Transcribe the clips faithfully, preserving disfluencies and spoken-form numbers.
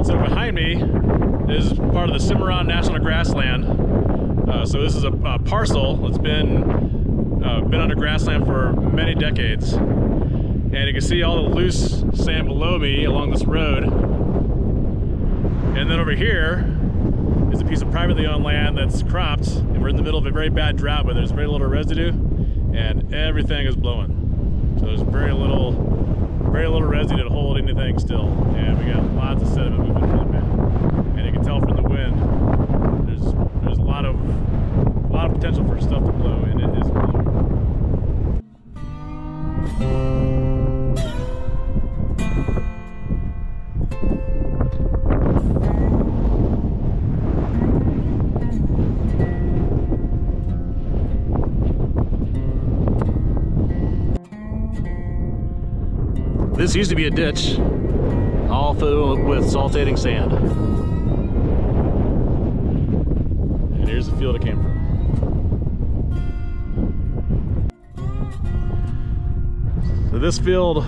And so behind me is part of the Cimarron National Grassland. Uh, so this is a, a parcel that's been, uh, been under grassland for many decades. And you can see all the loose sand below me along this road. And then over here is a piece of privately owned land that's cropped, and we're in the middle of a very bad drought where there's very little residue and everything is blowing. So there's very little very little residue to hold anything still, and we got lots of sediment moving really bad. And you can tell from the wind there's there's a lot of a lot of potential for stuff to blow, and it is blowing. This used to be a ditch, all filled with saltating sand. And here's the field it came from. So this field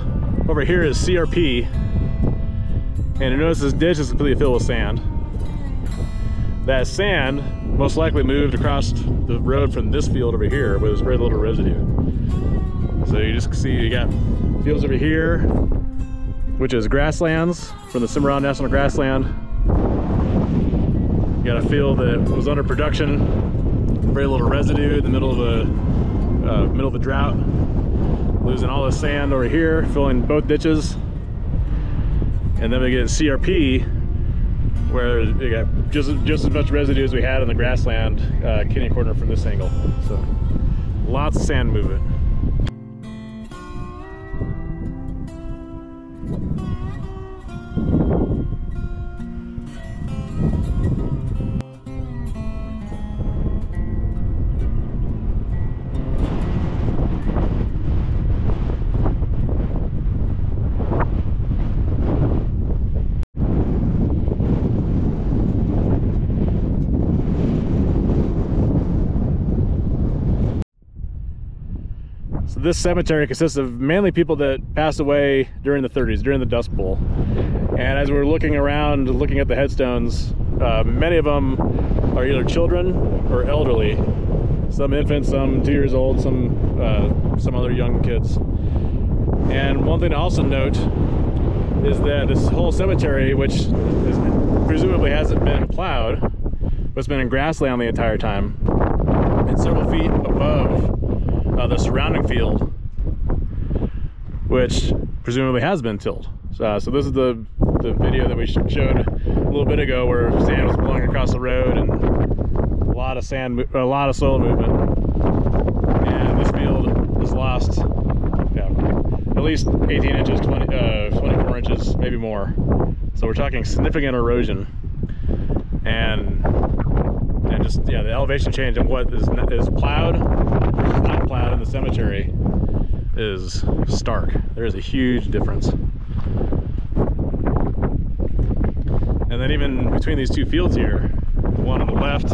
over here is C R P, and you notice this ditch is completely filled with sand. That sand most likely moved across the road from this field over here, where there's very little residue. So you just see you got fields over here, which is grasslands from the Cimarron National Grassland. You got a field that was under production, very little residue in the middle of the uh, middle of the drought, losing all the sand over here, filling both ditches. And then we get C R P, where you got just just as much residue as we had in the grassland, uh, kitty corner from this angle. So lots of sand movement. So this cemetery consists of mainly people that passed away during the thirties, during the Dust Bowl. And as we were looking around, looking at the headstones, uh, many of them are either children or elderly. Some infants, some two years old, some, uh, some other young kids. And one thing to also note is that this whole cemetery, which is, presumably hasn't been plowed, but it's been in grassland the entire time, and several feet above Uh, the surrounding field, which presumably has been tilled. Uh, so this is the, the video that we showed a little bit ago, where sand was blowing across the road and a lot of sand, a lot of soil movement. And this field has lost yeah, at least eighteen inches, twenty, uh, twenty-four inches, maybe more. So we're talking significant erosion, and and just yeah, the elevation change and what is is plowed. Not plowed in the cemetery is stark. There is a huge difference. And then even between these two fields here, the one on the left,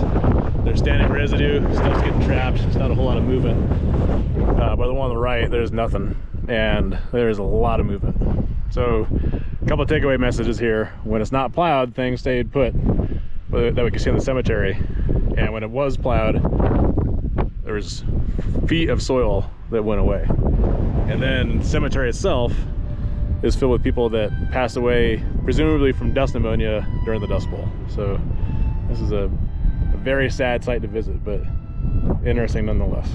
there's standing residue, stuff's getting trapped, it's not a whole lot of movement. Uh, but the one on the right, there's nothing, and there is a lot of movement. So a couple of takeaway messages here. When it's not plowed, things stayed put, that we can see in the cemetery. And when it was plowed, there was feet of soil that went away. And then the cemetery itself is filled with people that passed away, presumably from dust pneumonia during the Dust Bowl. So this is a, a very sad sight to visit, but interesting nonetheless.